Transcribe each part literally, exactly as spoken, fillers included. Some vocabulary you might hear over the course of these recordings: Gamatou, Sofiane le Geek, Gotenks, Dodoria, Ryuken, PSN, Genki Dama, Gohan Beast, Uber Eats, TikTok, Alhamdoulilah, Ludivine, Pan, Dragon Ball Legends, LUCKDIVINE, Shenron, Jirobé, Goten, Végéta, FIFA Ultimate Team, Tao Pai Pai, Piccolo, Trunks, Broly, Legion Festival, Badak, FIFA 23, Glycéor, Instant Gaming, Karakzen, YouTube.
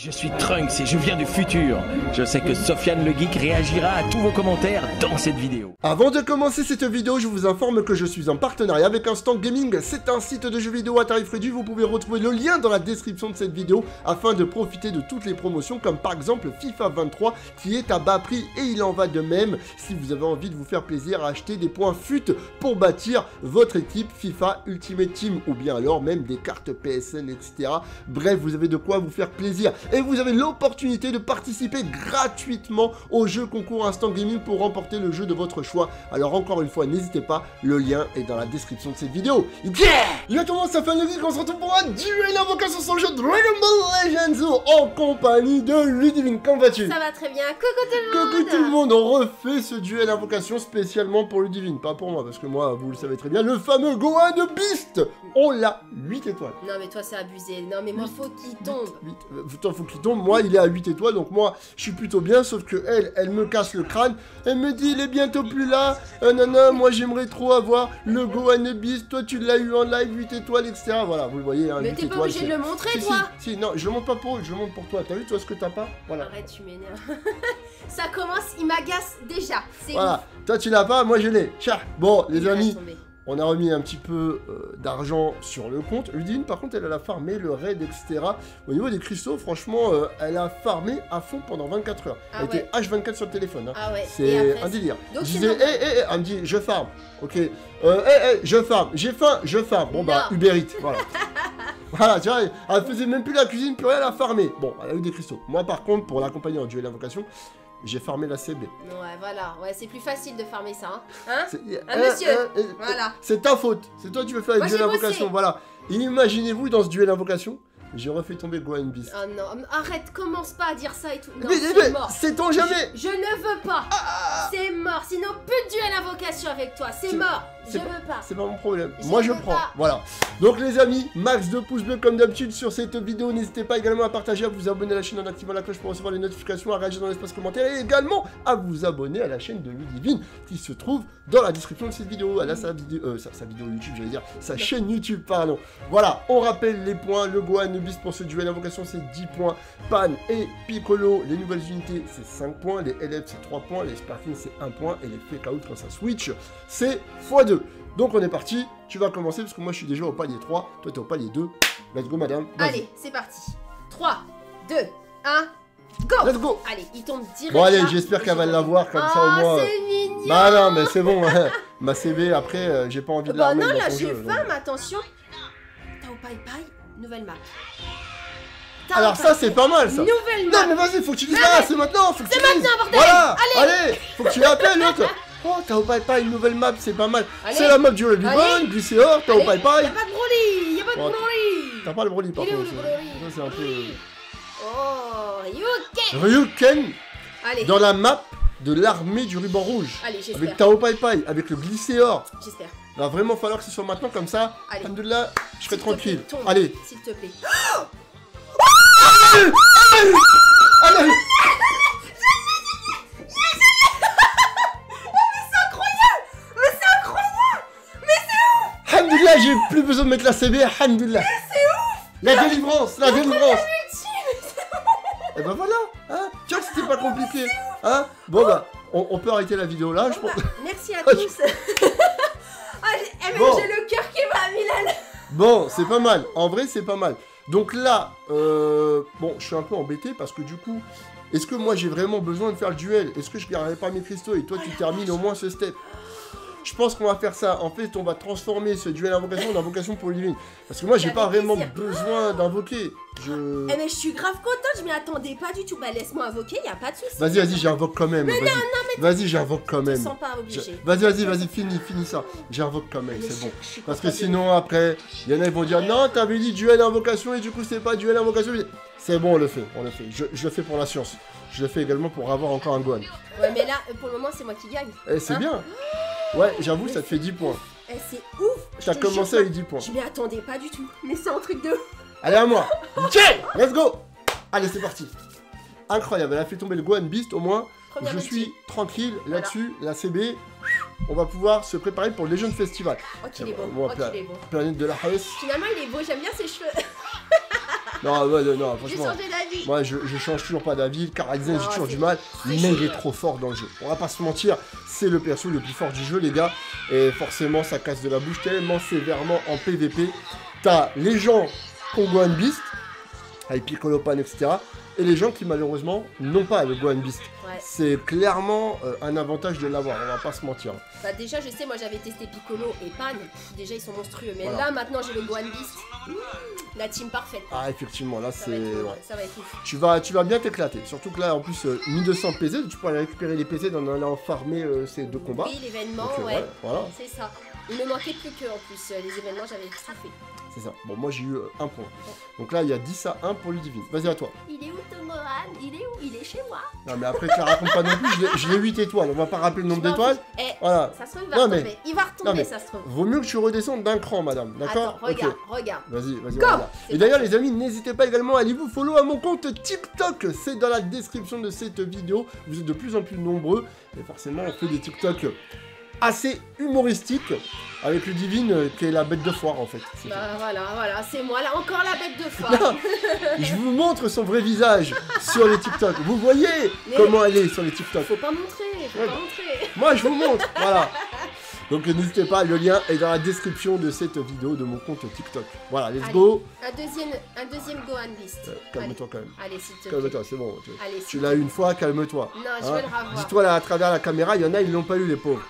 Je suis Trunks et je viens du futur. Je sais que Sofiane le Geek réagira à tous vos commentaires dans cette vidéo. Avant de commencer cette vidéo, je vous informe que je suis en partenariat avec Instant Gaming. C'est un site de jeux vidéo à tarif réduit. Vous pouvez retrouver le lien dans la description de cette vidéo afin de profiter de toutes les promotions, comme par exemple FIFA vingt-trois qui est à bas prix, et il en va de même si vous avez envie de vous faire plaisir à acheter des points fut pour bâtir votre équipe FIFA Ultimate Team, ou bien alors même des cartes P S N, et cetera. Bref, vous avez de quoi vous faire plaisir. Et vous avez l'opportunité de participer gratuitement au jeu concours Instant Gaming pour remporter le jeu de votre choix. Alors encore une fois, n'hésitez pas, le lien est dans la description de cette vidéo. Yeah! Il a tendance à faire le geek, on se retrouve pour un duel en vocation sur le jeu Dragon Ball Legends en compagnie de Ludivine. Comment vas-tu? Ça va très bien, coucou tout le monde. Coucou tout le monde, on refait ce duel invocation spécialement pour Ludivine, pas pour moi, parce que moi, vous le savez très bien, le fameux Gohan Beast, on l'a huit étoiles. Non mais toi c'est abusé, non mais moi faut qu'il tombe. huit, huit, huit, faut qu'il tombe, moi il est à huit étoiles, donc moi je suis plutôt bien, sauf que elle, elle me casse le crâne, elle me dit il est bientôt plus là, euh, nanana, moi j'aimerais trop avoir le Gohan Beast, toi tu l'as eu en live, huit étoiles, etc, voilà, vous le voyez, hein, mais t'es pas obligé de le montrer, si, toi si, si, non, je le montre pas pour eux, je le montre pour toi, t'as vu toi ce que t'as pas, voilà. Arrête, tu m'énerves. Ça commence, il m'agace déjà, c'est voilà, ouf. Toi tu l'as pas, moi je l'ai, tcha. Bon, les il amis, on a remis un petit peu euh, d'argent sur le compte. Ludivine, par contre, elle, elle a farmé le raid, et cetera. Au niveau des cristaux, franchement, euh, elle a farmé à fond pendant vingt-quatre heures. Ah elle ouais. était H vingt-quatre sur le téléphone. Hein. Ah ouais. C'est un délire. Donc je disais, hé, hé, hé, elle me dit, je farme. Ok. Hé, euh, hé, hey, hey, je farme. J'ai faim, je farme. Bon, non. bah, Uber Eats. Voilà. Voilà, tu vois, elle faisait même plus la cuisine, plus rien, elle a farmé. Bon, elle a eu des cristaux. Moi, par contre, pour l'accompagner en duel d'invocation, j'ai farmé la C B. Ouais, voilà. Ouais, c'est plus facile de farmer ça. Hein, hein un euh, monsieur. Euh, euh, voilà. C'est ta faute. C'est toi qui veux faire le duel d'invocation. Voilà. Imaginez-vous dans ce duel d'invocation, j'ai refait tomber Gohan Beast. Oh non, arrête, commence pas à dire ça et tout. Non, c'est mort. C'est-on jamais. Je, je ne veux pas. Ah, c'est mort. Sinon, plus de duel d'invocation avec toi. C'est mort. Je veux pas. C'est pas mon problème. Je Moi, je prends. Pas. Voilà. Donc, les amis, max de pouces bleus comme d'habitude sur cette vidéo. N'hésitez pas également à partager, à vous abonner à la chaîne en activant la cloche pour recevoir les notifications, à réagir dans l'espace commentaire et également à vous abonner à la chaîne de Ludivine qui se trouve dans la description de cette vidéo. Elle a sa vidéo, euh, sa, sa vidéo YouTube, j'allais dire, sa chaîne YouTube, pardon. Voilà, on rappelle les points. Le Gohan Beast pour ce duel d'invocation, c'est dix points. Pan et Piccolo, les nouvelles unités, c'est cinq points. Les L F, c'est trois points. Les Sparkings, c'est un point. Et les Fake Out, quand ça switch, c'est fois deux. Donc on est parti, tu vas commencer parce que moi je suis déjà au palier trois, toi t'es au palier deux. Let's go madame. Allez, c'est parti. trois, deux, un, go. Let's go. Allez, il tombe direct. Bon allez, j'espère qu'elle va l'avoir comme oh, ça au moins. C'est mignon. Bah non, mais c'est bon. Ma C B après, euh, j'ai pas envie de la remettre. Bah non, là j'ai faim, mais attention. Tao Pai Pai, nouvelle map. Alors ça c'est pas mal ça. Nouvelle map. Non mais vas-y, faut que tu dises là, c'est maintenant, faut que tu dises. C'est maintenant bordel. Voilà. Allez. Allez, faut que tu l'appelles l'autre. Oh, Tao Pai Pai, une nouvelle map, c'est pas mal. C'est la map du Ludivine, Glycéor, Tao Pai Pai. Y'a pas de Broly, y'a pas de Broly. T'as pas le Broly par contre. Ça c'est un peu... Oh, Ryuken. Ryuken. Allez. Dans la map de l'armée du ruban rouge. Allez, j'espère. Avec Tao Pai Pai, avec le Glycéor. J'espère. Il va vraiment falloir que ce soit maintenant comme ça. Allez. Alhamdoulilah, je serai tranquille. Allez. S'il te plaît. Allez. Allez. Alhamdoulilah, j'ai plus besoin de mettre la C B, alhamdoulilah. C'est ouf. La délivrance, la délivrance. Et bah voilà, hein. Tu vois que c'était pas compliqué, hein. Bon bah, on, on peut arrêter la vidéo là, bon je bah, pense. Merci à tous. Ah, j'ai bon. le cœur qui va, Milal. Bon, c'est pas mal, en vrai c'est pas mal. Donc là, euh, bon, je suis un peu embêté parce que du coup, est-ce que moi j'ai vraiment besoin de faire le duel? Est-ce que je garderai pas mes cristaux et toi tu termines au moins ce step? Je pense qu'on va faire ça. En fait, on va transformer ce duel d'invocation en invocation pour Ludivine. Parce que moi, j'ai pas vraiment plaisir. besoin d'invoquer. Je... Eh mais je suis grave contente, je m'y attendais pas du tout. Bah laisse-moi invoquer, y a pas de soucis. Vas-y, vas-y, j'invoque quand même. Mais non, non, mais... Vas-y, j'invoque quand même. Je me sens pas obligé. Vas-y, vas-y, vas-y, finis, finis ça. J'invoque quand même, c'est bon. Parce que sinon, après, il y en a qui vont dire, non, t'avais dit duel d'invocation et du coup, c'est pas duel d'invocation. C'est bon, on le fait, on le fait. Je, je le fais pour la science. Je le fais également pour avoir encore un Gohan. Ouais, mais là, pour le moment, c'est moi qui gagne. Eh, c'est hein bien. Ouais, j'avoue, ça te fait dix points. Eh, c'est ouf. T'as commencé avec dix points. Je m'y attendais pas du tout. Mais c'est un truc de ouf. Allez, à moi. Ok, let's go. Allez, c'est parti. Incroyable, elle a fait tomber le Gohan Beast au moins. Première je suis tranquille là-dessus, voilà. La C B. On va pouvoir se préparer pour le Legion Festival. Oh, qu'il est beau. Oh, qu'il est beau. Planète de la house. Finalement, il est beau, j'aime bien ses cheveux. Non, ouais, non, non, franchement. Moi, je, je change toujours pas d'avis. Karakzen, j'ai toujours du mal. Mais il est trop fort dans le jeu. On va pas se mentir, c'est le perso le plus fort du jeu, les gars. Et forcément, ça casse de la bouche tellement sévèrement en P V P. T'as les gens contre Gohan Beast, avec Piccolo, Pan, et cetera. Et les gens qui, malheureusement, n'ont pas le Gohan Beast. Ouais. C'est clairement euh, un avantage de l'avoir, on va pas se mentir. Bah déjà, je sais, moi j'avais testé Piccolo et Pan, déjà ils sont monstrueux. Mais voilà, là, maintenant, j'ai le Gohan Beast. Mmh, la team parfaite. Ah, effectivement, là, c'est... Ouais. Ça va être ouf. Tu vas, tu vas bien t'éclater. Surtout que là, en plus, euh, mille deux cents P Z, tu pourras aller récupérer les P Z en allant farmer euh, ces deux combats. Oui, l'événement, euh, ouais. ouais. Voilà. C'est ça. Il ne manquait plus que, en plus, euh, les événements, j'avais tout fait. C'est ça. Bon, moi j'ai eu euh, un point. Donc là, il y a dix à un pour Ludivine. Vas-y, à toi. Il est où Tomoran? Il est où? Il est chez moi. Non, mais après, tu la racontes pas non plus. Je l'ai huit étoiles. On va pas rappeler le nombre d'étoiles. Eh, voilà. Ça se trouve, il va non, retomber. Mais... Il va retomber, non, mais... ça se trouve. Vaut mieux que tu redescendes d'un cran, madame. D'accord? Regarde, okay. regarde. Vas-y, vas-y. Voilà. Et d'ailleurs, les amis, n'hésitez pas également à aller vous follow à mon compte TikTok. C'est dans la description de cette vidéo. Vous êtes de plus en plus nombreux. Et forcément, on fait des TikTok assez humoristique avec Ludivine qui est la bête de foire en fait. Bah voilà, voilà, c'est moi là, encore la bête de foire. Je vous montre son vrai visage sur les TikTok. Vous voyez mais comment elle est sur les TikTok. Faut pas montrer, faut ouais. pas montrer. Moi je vous montre, voilà. Donc n'hésitez pas, le lien est dans la description de cette vidéo de mon compte TikTok. Voilà, let's Allez, go. Un deuxième, un deuxième Gohan Beast. Euh, calme-toi quand même. Allez, s'il te plaît. Calme-toi, c'est bon. Tu, tu l'as eu une fois, calme-toi. Non, hein, je vais le revoir. Dis-toi là à travers la caméra, il y en a, ils l'ont pas eu les pauvres.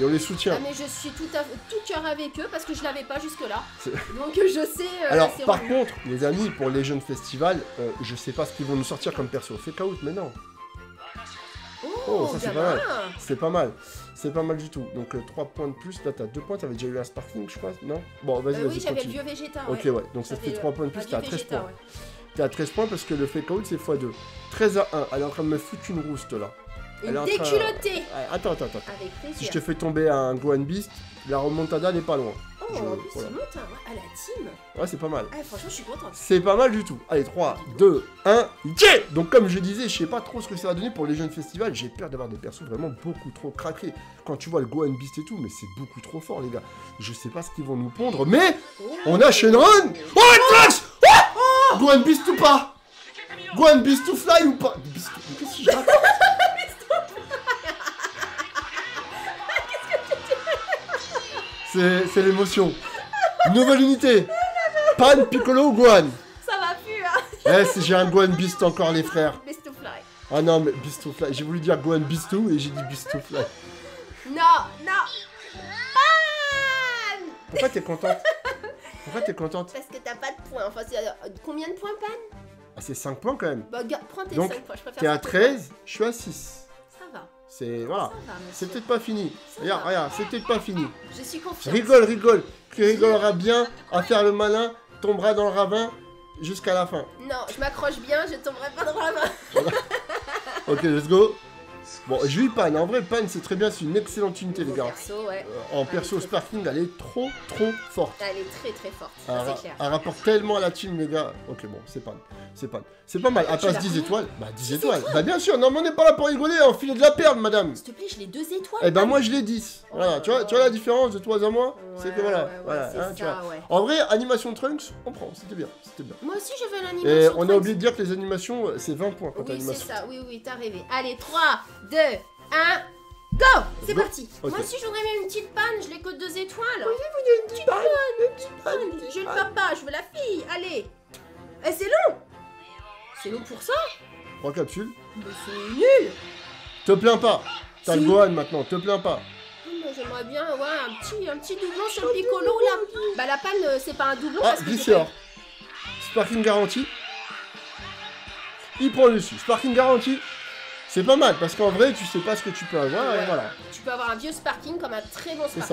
Et on les soutient. Ah mais je suis tout à tout cœur avec eux parce que je l'avais pas jusque là. Donc je sais. Euh, Alors par revenu. contre, les amis, pour Legion Festival, euh, je sais pas ce qu'ils vont nous sortir comme perso. Fake out, mais non. Oh, oh ça c'est pas mal. C'est pas mal. C'est pas mal du tout. Donc euh, trois points de plus. Là t'as deux points. T'avais déjà eu un sparking, je pense. Non. Bon vas-y. Euh, vas oui j'avais le vieux Végéta. Ouais. Ok ouais. Donc ça fait trois points de plus. T'as treize points. Ouais. T'as treize points parce que le fake out c'est fois deux. treize à un. Elle est en train de me foutre une rouste là. Une déculottée. Attends, attends, attends. Si je te fais tomber un Gohan Beast, la remontada n'est pas loin. Oh, en plus, il monte à la team. Ouais, c'est pas mal. Ah, franchement, je suis contente. C'est pas mal du tout. Allez, trois, deux, un, yeah! Donc, comme je disais, je sais pas trop ce que ça va donner pour les jeunes festivals. J'ai peur d'avoir des persos vraiment beaucoup trop craqués. Quand tu vois le Gohan Beast et tout, mais c'est beaucoup trop fort, les gars. Je sais pas ce qu'ils vont nous pondre, mais on a Shenron. Oh, Trunks! Oh! Gohan Beast ou pas? Gohan Beast to fly ou pas? Qu'est-ce que je raconte? C'est l'émotion. Nouvelle unité. Pan, Piccolo ou Gohan? Ça va plus, hein. Eh, si j'ai un Gohan Beast encore, les frères. Beast to fly. Ah non, mais Beast to fly. J'ai voulu dire Gohan Beast to et j'ai dit Beast to fly. Non, non. Pan! Pourquoi t'es contente? Pourquoi t'es contente? Parce que t'as pas de points. Enfin, combien de points, Pan? Ah, c'est cinq points quand même. Bah, prends tes cinq points. Je préfère. T'es à treize, je suis à six. C'est voilà, c'est peut-être pas fini. Regarde, regarde, c'est peut-être pas fini. Je suis confiante. Rigole, rigole. Tu rigoleras bien à faire le malin, tombera dans le ravin jusqu'à la fin. Non, je m'accroche bien, je tomberai pas dans le ravin. Voilà. Ok, let's go. Bon, j'ai eu Pan. En vrai, Pan, c'est très bien, c'est une excellente unité, les gars. Perso, ouais. euh, en perso, Sparking, elle est trop, trop forte. Elle est très, très forte. Elle, clair. elle rapporte tellement à la team, les gars. Ok, bon, c'est Pan. C'est Pan. C'est pas mal. Elle passe dix étoiles. Bah, dix étoiles. Bah, bien sûr. Non, mais on n'est pas là pour rigoler, enfiler de la perte, madame. S'il te plaît, je l'ai deux étoiles. Eh ben, moi, je l'ai dix. Oh, voilà. Oh. Tu vois, tu vois la différence de toi à moi? Ouais, c'est que voilà. Ouais, voilà hein, ça, tu vois. Ouais. En vrai, animation Trunks, on prend. C'était bien. C'était bien. Moi aussi, j'avais l'animation. Et on a oublié de dire que les animations, c'est vingt points quand oui, c'est ça. Oui, oui, t'as rêvé. Allez, trois, deux, un, go! C'est parti! Okay. Moi aussi, j'aurais mis une petite Pan, je l'ai que deux étoiles. Oui, vous une petite Pan, une petite Pan. Je veux le papa, je veux la fille, allez! Eh, c'est long! C'est long pour ça? trois capsules. Mais c'est nul! Te plains pas! T'as le Gohan maintenant, te plains pas! J'aimerais bien, ouais, un petit, un petit doublon sur le Piccolo là. Bah, la Pan, c'est pas un doublon. Ah, Glycéor. Sparking garantie. Il prend le dessus. Sparking garantie. C'est pas mal, parce qu'en vrai, tu sais pas ce que tu peux avoir, ouais. Et voilà. Tu peux avoir un vieux sparking comme un très bon sparking. C'est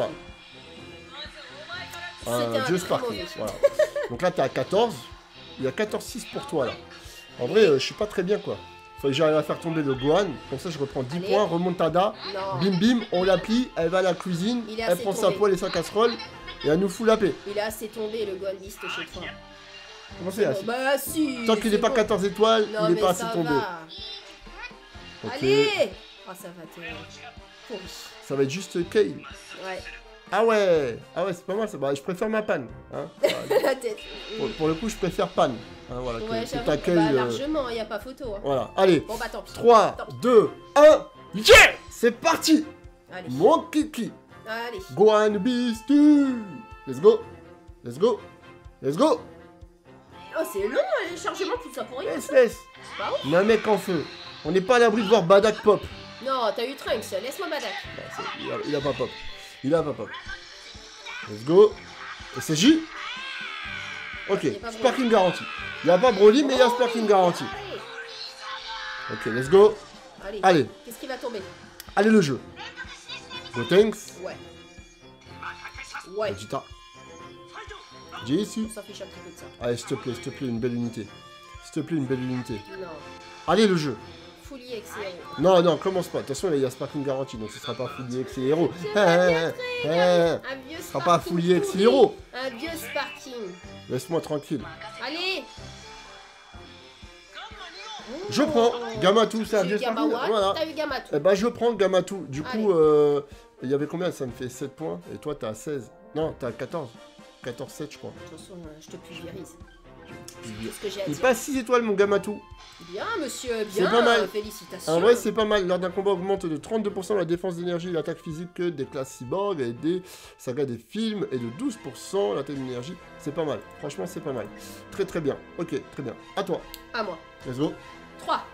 ça. Un, un vieux sparking, voilà. Donc là, t'es à quatorze. Il y a quatorze six pour toi, là. En vrai, euh, je suis pas très bien, quoi. Faut que j'arrive à faire tomber le Gohan. Comme ça, je reprends dix points, remontada. Non. Bim, bim, on la plie, elle va à la cuisine, elle prend tombé. sa poêle et sa casserole, et elle nous fout la paix. Il a assez tombé, le Gohan Beast, chez toi. Comment c'est assez? Bah, si. Tant qu'il n'est pas quatorze étoiles, non, il n'est pas assez tombé. Va. Okay. Allez! Oh, ça va te... Ça va être juste Kale. Ouais. Ah ouais, ah ouais, c'est pas mal, ça. Bah, je préfère ma panne. Hein. La tête. Pour, pour le coup, je préfère panne. Hein, voilà, ouais, que, que t'accueilles, bah, largement, il n'y a pas photo. Hein. Voilà, allez. Bon, bah, tant pis. trois, deux, un, yeah! C'est parti! Allez. Mon kiki. Allez. Gohan Beast. Let's go. Let's go. Let's go. Oh, c'est long, les chargements, tout ça pour rien. Laisse, laisse. On a un mec en feu. On n'est pas à l'abri de voir Badak pop. Non, t'as eu Trunks, laisse-moi Badak. Bah, il, a, il a pas pop. Il a pas pop. Let's go. Et c'est J. Ok, sparking garanti. Il n'y a pas Broly, mais il y a sparking garanti. Ok, let's go. Allez. Allez. Qu'est-ce qui va tomber? Allez, le jeu. Gotenks. Ouais. Ouais. Végéta. J'ai ici. On s'en fiche un petit peu de ça. Allez, s'il te plaît, s'il te plaît, une belle unité. S'il te plaît, une belle unité. Non. Allez, le jeu. Fully X et Hero. Non, non, commence pas. De toute façon, il y a Sparking Garantie, donc ce sera pas Fully X et Hero. Ce sera pas Fully X et Hero. Un vieux Sparking. Laisse-moi tranquille. Allez. Je prends Gamatou, c'est un vieux Sparking. Voilà. T'as eu Gamatou. Eh ben, je prends Gamatou. Du coup, euh, il y avait combien? Ça me fait sept points. Et toi, t'as seize. Non, t'as quatorze. quatorze sept, je crois. De toute façon, je te pulvérise. Il passe six étoiles, mon Gamatou. Bien, monsieur, bien. C'est pas mal. Félicitations. En vrai, c'est pas mal. Lors d'un combat, augmente de trente-deux pour cent la défense d'énergie et l'attaque physique des classes cyborg et des sagas des films, et de douze pour cent l'attaque d'énergie. C'est pas mal. Franchement, c'est pas mal. Très, très bien. Ok, très bien. À toi. À moi. Let's go. trois,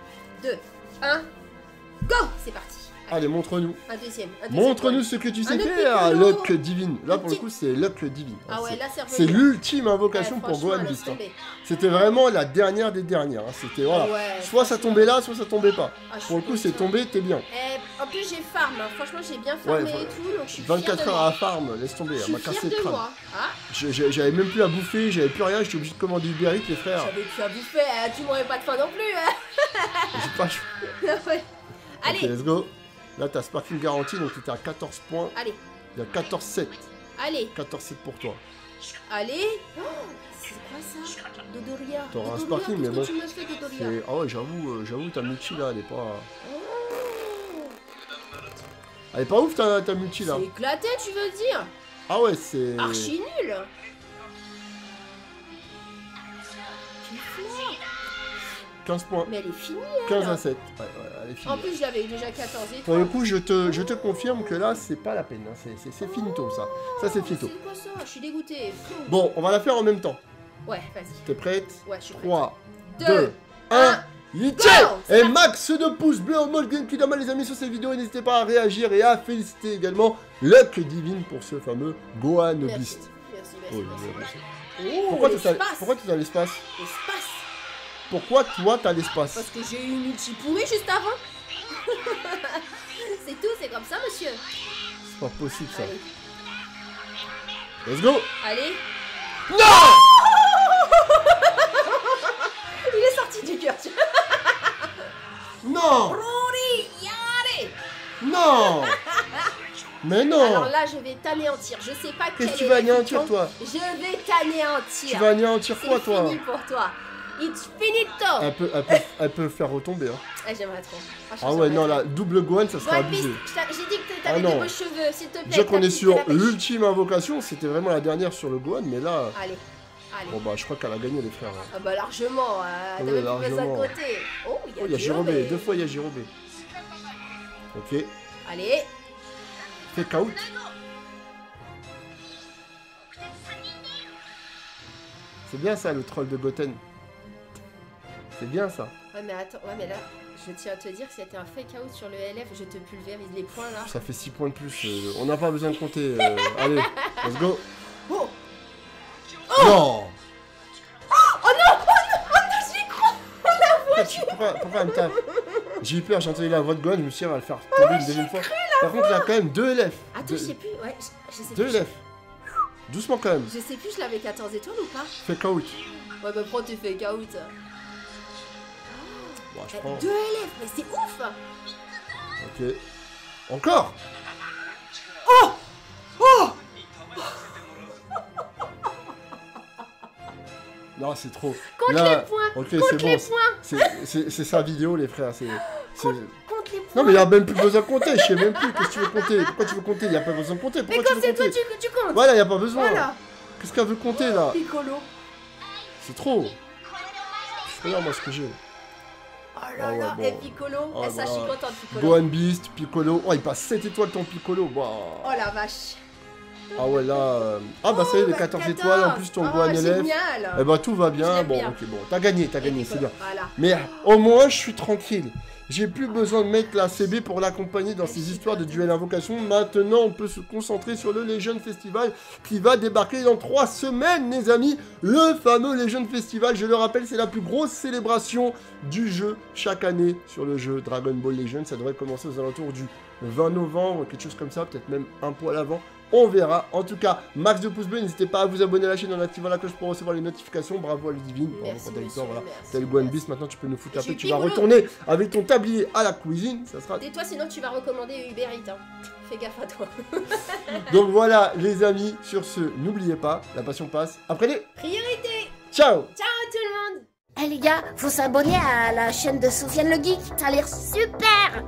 deux, un, go. C'est parti. Allez, montre-nous. Un deuxième. deuxième montre-nous ce que tu sais faire, Luck Divine. Là, pour le coup, c'est Luck Divine. Ah ouais, là, c'est l'ultime invocation pour Gohan Beast. C'était vraiment la dernière des dernières. C'était voilà. Soit ça tombait là, soit ça tombait pas. Pour le coup, c'est tombé, t'es bien. En plus, j'ai farm. Franchement, j'ai bien farmé et tout. vingt-quatre heures à farm, laisse tomber. Elle m'a cassé le crâne. J'avais même plus à bouffer, j'avais plus rien. J'étais obligé de commander Uber Eats, les frères. J'avais plus à bouffer. Tu m'aurais pas de faim non plus. J'ai pas. Allez. Let's go. Là, t'as Sparking Garantie, donc t'étais à quatorze points. Allez. Il y a quatorze sept. Allez. quatorze sept pour toi. Allez. Oh, c'est quoi ça? Dodoria. T'auras un Sparking, mais bon. Ah ouais, j'avoue, j'avoue, ta multi là, elle est pas. Oh. Elle est pas ouf, ta, ta multi là. C'est éclaté, tu veux dire? Ah ouais, c'est. Archi nul. quinze points. Mais elle est finie, elle. quinze à sept. Ouais, ouais, elle est finie. En plus, je l'avais déjà quatorze étoiles. Pour le coup, je te, je te confirme que là, c'est pas la peine. Hein. C'est finito, ça. Ça, c'est finito. C'est quoi ça? Je suis dégoûtée. Bon, on va la faire en même temps. Ouais, vas-y. T'es prête? Ouais, je suis prête. trois, deux, un. Et max de pouces bleus en mode Genki Dama, les amis, sur cette vidéo. N'hésitez pas à réagir et à féliciter également Luck Divine pour ce fameux Gohan Beast. Merci, merci, merci. Pourquoi tu as l'espace? L'espace. Pourquoi toi t'as l'espace? Parce que j'ai eu une multi pourrie juste avant. C'est tout, c'est comme ça, monsieur. C'est pas possible ça. Allez. Let's go. Allez. Non. Il est sorti du cœur. Non. Non. Mais non. Alors là, je vais t'anéantir. Je sais pas quel est. Qu'est-ce que tu vas anéantir, toi? Je vais t'anéantir. Tu vas anéantir quoi, toi? C'est fini pour toi. It's finito. Elle peut, elle peut, elle peut faire retomber. Hein. Ah, j'aimerais trop. Ah ouais, non, la double Gohan, ça serait abusé. J'ai dit que t'avais ah des beaux cheveux, s'il te plaît. Déjà qu'on est sur l'ultime invocation, c'était vraiment la dernière sur le Gohan, mais là... Allez, allez. Bon bah, je crois qu'elle a gagné, les frères. Hein. Ah bah, largement, hein. T'avais plus besoin de côté. Oh, il y a, oh, y a Jirobé. Jirobé, deux fois il y a Jirobé. Ok. Allez. Take out. C'est bien ça, le troll de Goten. C'est bien ça. Ouais, mais attends, ouais, mais là, je tiens à te dire que c'était un fake out sur le L F. Je te pulvérise les points là. Ça fait six points de plus. Euh, on n'a pas besoin de compter. Euh, allez, let's go. Oh, oh non. Oh, oh non. Oh non. Oh non, j'y crois. La voix, tu... pourquoi, pourquoi elle me tape? J'ai eu peur, j'ai entendu la voix de Gohan. Je me suis dit, elle va le faire tomber, oh, une deuxième fois. Par voix. Contre, il a quand même deux L F. Attends, deux... je sais plus. Ouais, je, je sais deux plus. L F. Doucement quand même. Je sais plus, je l'avais quatorze étoiles ou pas. Fake out. Ouais, bah prends tes fake out. Bon, je prends. Deux élèves, mais c'est ouf! Ok. Encore! Oh! Oh! Non, c'est trop. Compte là... les points! Okay, compte les bon. points! C'est sa vidéo, les frères. C'est. Compte, compte les points! Non mais il n'y a même plus besoin de compter, je sais même plus, qu'est-ce que tu veux compter? Pourquoi tu veux compter? Il n'y a pas besoin de compter, pourquoi tu veux compter? Mais quand c'est toi tu, tu comptes. Voilà, il n'y a pas besoin. Voilà. Qu'est-ce qu'elle veut compter là? Piccolo. C'est trop. Regarde moi ce que j'ai. Oh là ah ouais, là, bon. Et Piccolo, oh elle bah... chicote en Piccolo. Gohan Beast, Piccolo, oh il passe sept étoiles ton Piccolo, wow. Oh la vache. Ah ouais là, euh... ah bah oh, ça y est, les quatorze étoiles, en plus ton oh, Gohan élève. Et eh bah tout va bien, bon bien. ok bon, t'as gagné, t'as gagné, c'est bien. Voilà. Mais au moins je suis tranquille. J'ai plus besoin de mettre la C B pour l'accompagner dans ces histoires de duel invocation. Maintenant, on peut se concentrer sur le Legion Festival qui va débarquer dans trois semaines, les amis. Le fameux Legion Festival, je le rappelle, c'est la plus grosse célébration du jeu chaque année sur le jeu Dragon Ball Legends. Ça devrait commencer aux alentours du vingt novembre, quelque chose comme ça, peut-être même un poil avant. On verra. En tout cas, max de pouces bleus. N'hésitez pas à vous abonner à la chaîne en activant la cloche pour recevoir les notifications. Bravo à Ludivine. Merci, bon, monsieur, voilà. T'as le Gohan Beast. Maintenant, tu peux nous foutre la paix. Tu vas retourner avec ton tablier à la cuisine. Ça sera... Tais-toi, sinon tu vas recommander Uber Eats. Hein. Fais gaffe à toi. Donc voilà, les amis. Sur ce, n'oubliez pas, la passion passe après les priorités. Ciao. Ciao tout le monde. Eh hey, les gars, faut s'abonner à la chaîne de Sofiane le Geek. Ça a l'air super.